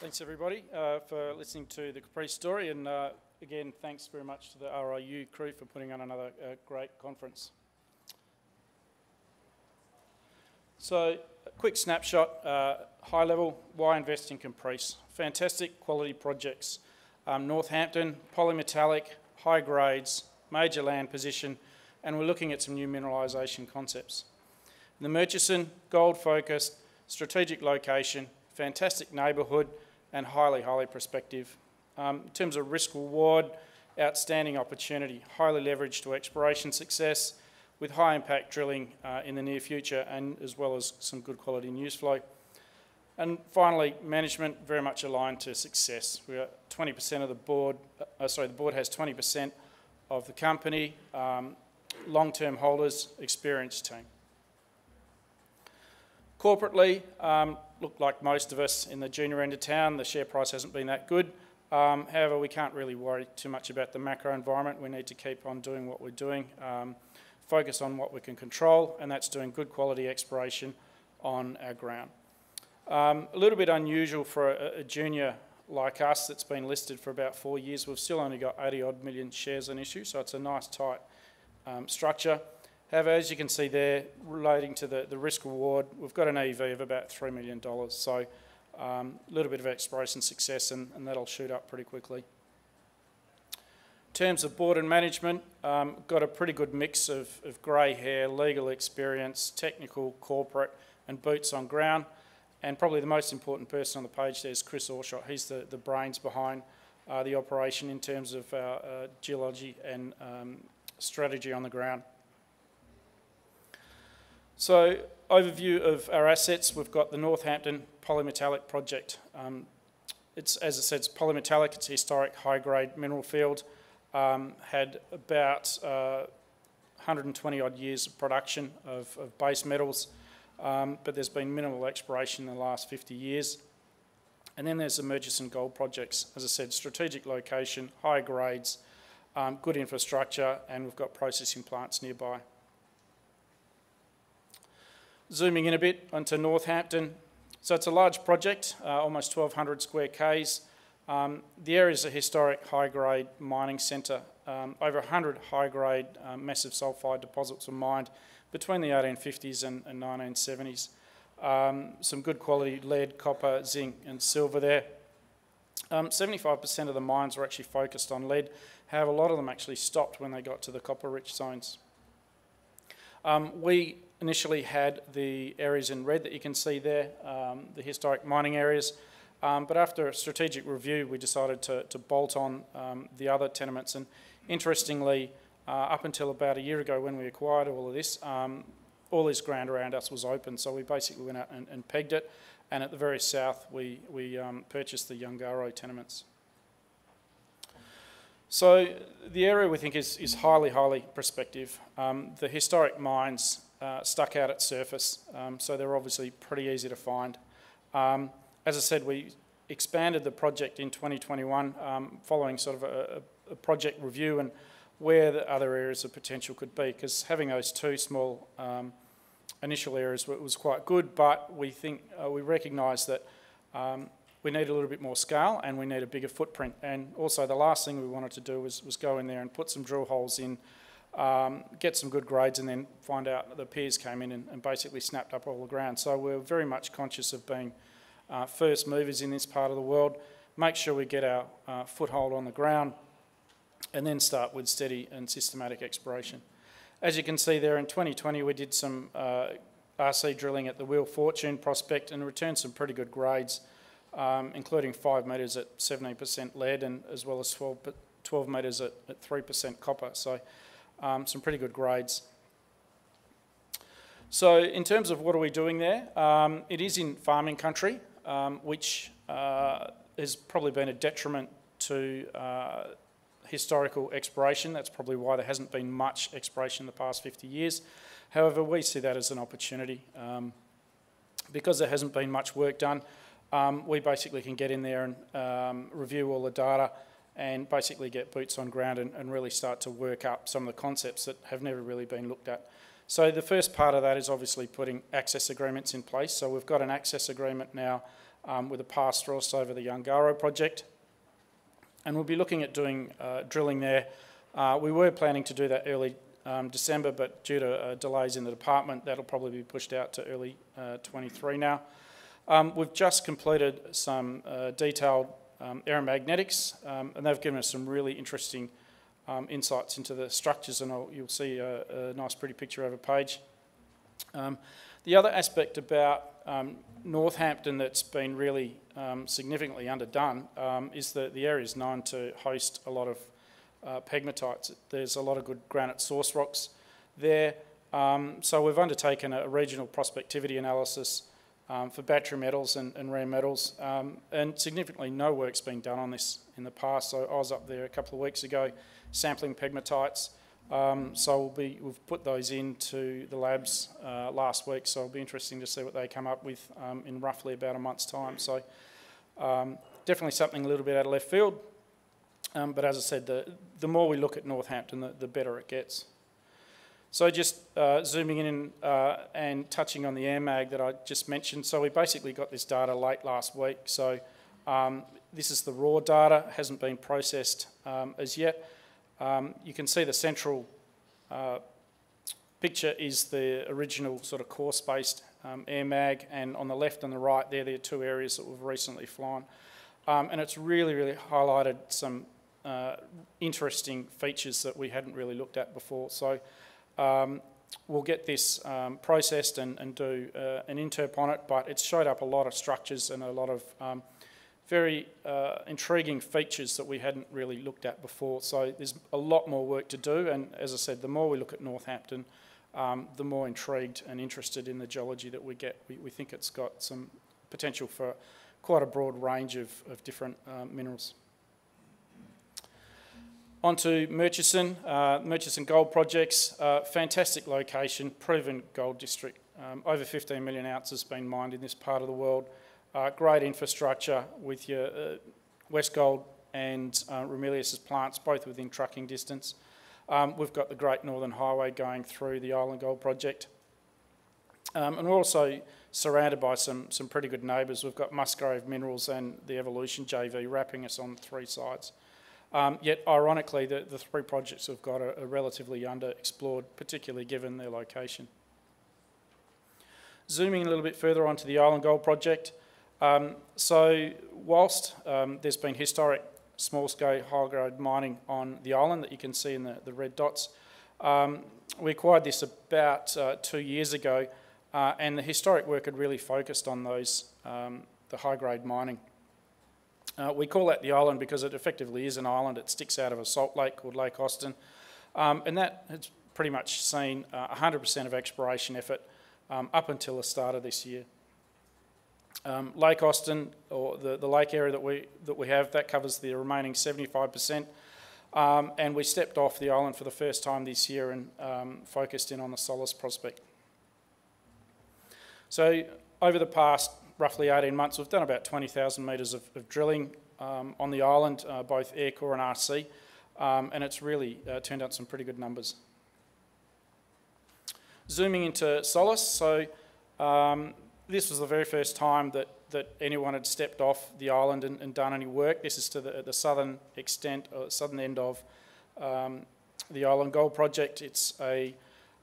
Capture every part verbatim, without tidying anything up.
Thanks everybody uh, for listening to the Caprice story, and uh, again, thanks very much to the R I U crew for putting on another uh, great conference. So, a quick snapshot, uh, high level, why invest in Caprice? Fantastic quality projects. Um, Northampton, polymetallic, high grades, major land position, and we're looking at some new mineralisation concepts. The Murchison, gold focused, strategic location, fantastic neighbourhood, and highly, highly prospective. Um, in terms of risk reward, outstanding opportunity, highly leveraged to exploration success with high impact drilling uh, in the near future, and as well as some good quality news flow. And finally, management very much aligned to success. We are twenty percent of the board, uh, sorry, the board has twenty percent of the company, um, long-term holders, experienced team. Corporately, um, look, like most of us in the junior end of town, the share price hasn't been that good. Um, however, we can't really worry too much about the macro environment. We need to keep on doing what we're doing, um, focus on what we can control, and that's doing good quality exploration on our ground. Um, a little bit unusual for a, a junior like us that's been listed for about four years. We've still only got eighty odd million shares on issue, so it's a nice tight um, structure. However, as you can see there, relating to the, the risk reward, we've got an E V of about three million dollars. So Um, a little bit of exploration success, and, and that'll shoot up pretty quickly. In terms of board and management, um, got a pretty good mix of, of grey hair, legal experience, technical, corporate, and boots on ground. And probably the most important person on the page there is Chris Orshot. He's the, the brains behind uh, the operation in terms of our uh, geology and um, strategy on the ground. So, overview of our assets, we've got the Northampton polymetallic project. Um, it's, as I said, it's polymetallic, it's a historic high-grade mineral field, um, had about uh, one hundred twenty odd years of production of, of base metals, um, but there's been minimal exploration in the last fifty years. And then there's the Murchison Gold projects, as I said, strategic location, high grades, um, good infrastructure, and we've got processing plants nearby. Zooming in a bit onto Northampton. So it's a large project, uh, almost twelve hundred square k's. Um, the area is a historic high-grade mining centre. Um, over one hundred high-grade um, massive sulphide deposits were mined between the eighteen fifties and, and nineteen seventies. Um, some good quality lead, copper, zinc and silver there. seventy-five percent um, of the mines were actually focused on lead. However, a lot of them actually stopped when they got to the copper-rich zones. Um, we initially had the areas in red that you can see there, um, the historic mining areas, um, but after a strategic review we decided to, to bolt on um, the other tenements, and interestingly uh, up until about a year ago when we acquired all of this, um, all this ground around us was open, so we basically went out and, and pegged it, and at the very south we, we um, purchased the Yungaro tenements. So the area we think is, is highly, highly prospective. Um, the historic mines Uh, stuck out at surface, um, so they're obviously pretty easy to find. Um, as I said, we expanded the project in twenty twenty-one um, following sort of a, a project review and where the other areas of potential could be, because having those two small um, initial areas was quite good, but we think uh, we recognise that um, we need a little bit more scale and we need a bigger footprint. And also the last thing we wanted to do was, was go in there and put some drill holes in, Um, get some good grades, and then find out the peers came in and, and basically snapped up all the ground. So we're very much conscious of being uh, first movers in this part of the world, make sure we get our uh, foothold on the ground, and then start with steady and systematic exploration. As you can see there, in twenty twenty we did some uh, R C drilling at the Wheel Fortune prospect and returned some pretty good grades, um, including five metres at seventeen percent lead, and as well as twelve metres at, at three percent copper. So Um, some pretty good grades. So in terms of what are we doing there, um, it is in farming country, um, which uh, has probably been a detriment to uh, historical exploration. That's probably why there hasn't been much exploration in the past fifty years. However, we see that as an opportunity. Um, because there hasn't been much work done, um, we basically can get in there and um, review all the data and basically get boots on ground and, and really start to work up some of the concepts that have never really been looked at. So the first part of that is obviously putting access agreements in place. So we've got an access agreement now um, with a past also over the Yungaro project. And we'll be looking at doing uh, drilling there. Uh, we were planning to do that early um, December, but due to uh, delays in the department, that'll probably be pushed out to early uh, twenty-three now. Um, we've just completed some uh, detailed um, aeromagnetics, um, and they've given us some really interesting um, insights into the structures, and I'll, you'll see a, a nice pretty picture over page. Um, the other aspect about um, Northampton that's been really um, significantly underdone um, is that the area is known to host a lot of uh, pegmatites. There's a lot of good granite source rocks there, um, so we've undertaken a regional prospectivity analysis Um, for battery metals and, and rare metals, um, and significantly no work's been done on this in the past. So I was up there a couple of weeks ago sampling pegmatites, um, so we'll be, we've put those into the labs uh, last week, so it'll be interesting to see what they come up with um, in roughly about a month's time. So um, definitely something a little bit out of left field, um, but as I said, the, the more we look at Northampton, the, the better it gets. So just uh, zooming in uh, and touching on the air mag that I just mentioned. So we basically got this data late last week. So um, this is the raw data, hasn't been processed um, as yet. Um, you can see the central uh, picture is the original sort of core-spaced um, air mag, and on the left and the right there, there are two areas that we've recently flown. Um, and it's really, really highlighted some uh, interesting features that we hadn't really looked at before. So Um, we'll get this um, processed and, and do uh, an interp on it, but it's showed up a lot of structures and a lot of um, very uh, intriguing features that we hadn't really looked at before. So there's a lot more work to do, and as I said, the more we look at Northampton, um, the more intrigued and interested in the geology that we get. We, we think it's got some potential for quite a broad range of, of different um, minerals. On to Murchison, uh, Murchison Gold Projects, uh, fantastic location, proven gold district. Um, over fifteen million ounces been mined in this part of the world. Uh, great infrastructure with your uh, West Gold and uh, Ramelius' plants, both within trucking distance. Um, we've got the Great Northern Highway going through the Island Gold Project. Um, and we're also surrounded by some, some pretty good neighbours. We've got Musgrove Minerals and the Evolution J V wrapping us on three sides. Um, yet, ironically, the, the three projects we've got are, are relatively underexplored, particularly given their location. Zooming a little bit further onto the Island Gold Project. Um, so, whilst um, there's been historic small-scale high-grade mining on the island that you can see in the, the red dots, um, we acquired this about uh, two years ago, uh, and the historic work had really focused on those, um, the high-grade mining. Uh, we call that the island because it effectively is an island. It sticks out of a salt lake called Lake Austin. Um, and that has pretty much seen one hundred percent uh, of exploration effort um, up until the start of this year. Um, Lake Austin, or the, the lake area that we, that we have, that covers the remaining seventy-five percent. Um, and we stepped off the island for the first time this year and um, focused in on the Solace prospect. So over the past roughly eighteen months, we've done about twenty thousand metres of, of drilling um, on the island, uh, both air core and R C, um, and it's really uh, turned out some pretty good numbers. Zooming into Solace, so um, this was the very first time that, that anyone had stepped off the island and, and done any work. This is to the, the southern extent, or southern end of um, the Island Gold Project. It's a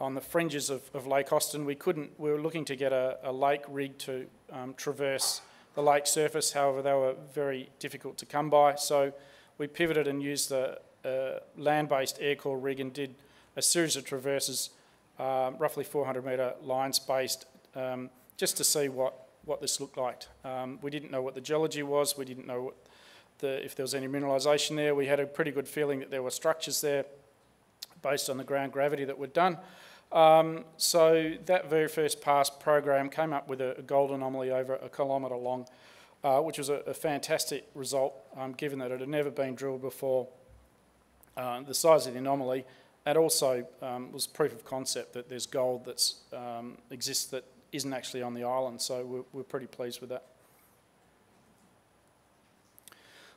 on the fringes of, of Lake Austin. We couldn't, we were looking to get a, a lake rig to um, traverse the lake surface, however they were very difficult to come by, so we pivoted and used the uh, land-based air core rig and did a series of traverses, um, roughly four hundred metre line spaced, um, just to see what, what this looked like. Um, we didn't know what the geology was, we didn't know what the, if there was any mineralisation there. We had a pretty good feeling that there were structures there based on the ground gravity that we'd done. Um, so that very first pass program came up with a, a gold anomaly over a kilometre long, uh, which was a, a fantastic result, um, given that it had never been drilled before, uh, the size of the anomaly, and also um, was proof of concept that there's gold that um, exists that isn't actually on the island, so we're, we're pretty pleased with that.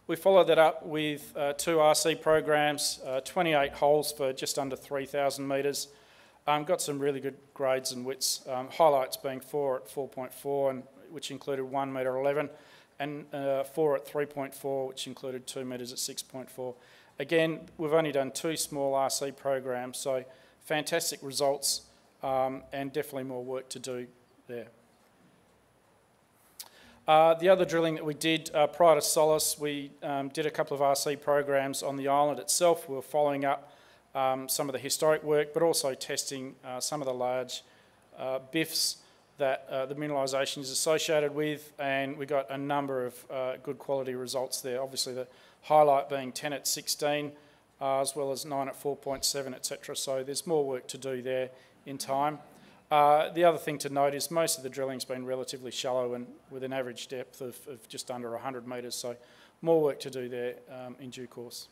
We followed that up with uh, two R C programs, uh, twenty-eight holes for just under three thousand metres. Um, got some really good grades and widths, um, highlights being four at four point four and which included one metre eleven, and uh, four at three point four, which included two metres at six point four. Again, we've only done two small R C programs, so fantastic results, um, and definitely more work to do there. Uh, the other drilling that we did uh, prior to Solace, we um, did a couple of R C programs on the island itself. We were following up um, some of the historic work, but also testing uh, some of the large uh, B I Fs that uh, the mineralisation is associated with, and we got a number of uh, good quality results there. Obviously the highlight being ten at sixteen, uh, as well as nine at four point seven, et cetera. So there's more work to do there in time. Uh, the other thing to note is most of the drilling's been relatively shallow and with an average depth of, of just under one hundred metres, so more work to do there um, in due course.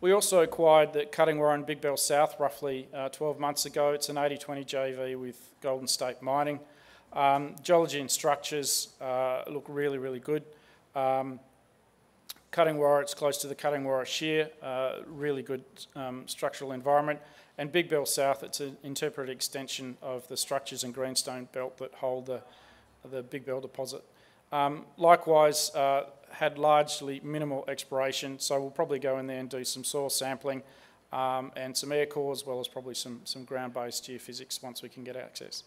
We also acquired the Cuddingwarra and Big Bell South roughly uh, twelve months ago. It's an eighty twenty J V with Golden State Mining. Um, geology and structures uh, look really, really good. Um, Cuddingwarra, it's close to the Cuddingwarra Shear, uh, really good um, structural environment. And Big Bell South, it's an interpreted extension of the structures and greenstone belt that hold the, the Big Bell deposit. Um, likewise, uh, had largely minimal exploration, so we'll probably go in there and do some soil sampling um, and some air core, as well as probably some, some ground-based geophysics once we can get access.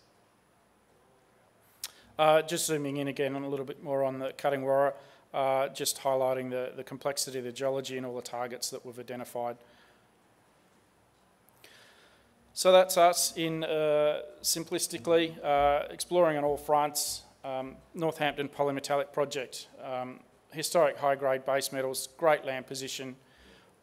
Uh, just zooming in again on a little bit more on the Cuddingwarra, uh, just highlighting the, the complexity of the geology and all the targets that we've identified. So that's us in uh, simplistically uh, exploring on all fronts. Um, Northampton polymetallic project, um, historic high-grade base metals, great land position.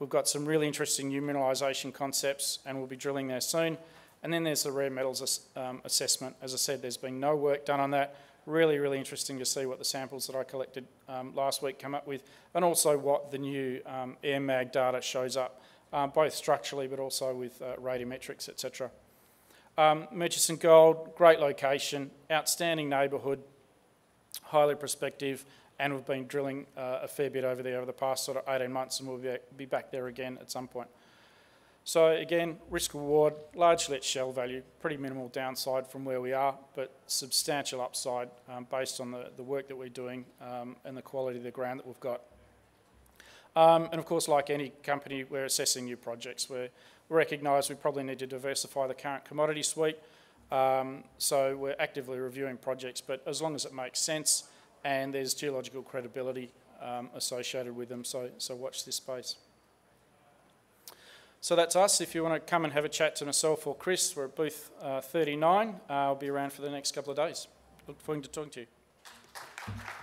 We've got some really interesting new mineralisation concepts, and we'll be drilling there soon. And then there's the rare metals as, um, assessment. As I said, there's been no work done on that. Really, really interesting to see what the samples that I collected um, last week come up with, and also what the new um, air mag data shows up, uh, both structurally but also with uh, radiometrics, et cetera. Um, Murchison Gold, great location, outstanding neighbourhood, highly prospective, and we've been drilling uh, a fair bit over there over the past sort of eighteen months, and we'll be back there again at some point. So again, risk reward, largely at shell value, pretty minimal downside from where we are, but substantial upside um, based on the, the work that we're doing um, and the quality of the ground that we've got. Um, and of course, like any company, we're assessing new projects. We're, we recognise we probably need to diversify the current commodity suite, um, so we're actively reviewing projects, but as long as it makes sense and there's geological credibility um, associated with them, so, so watch this space. So that's us. If you want to come and have a chat to myself or Chris, we're at booth uh, thirty-nine. Uh, I'll be around for the next couple of days. Look forward to talking to you.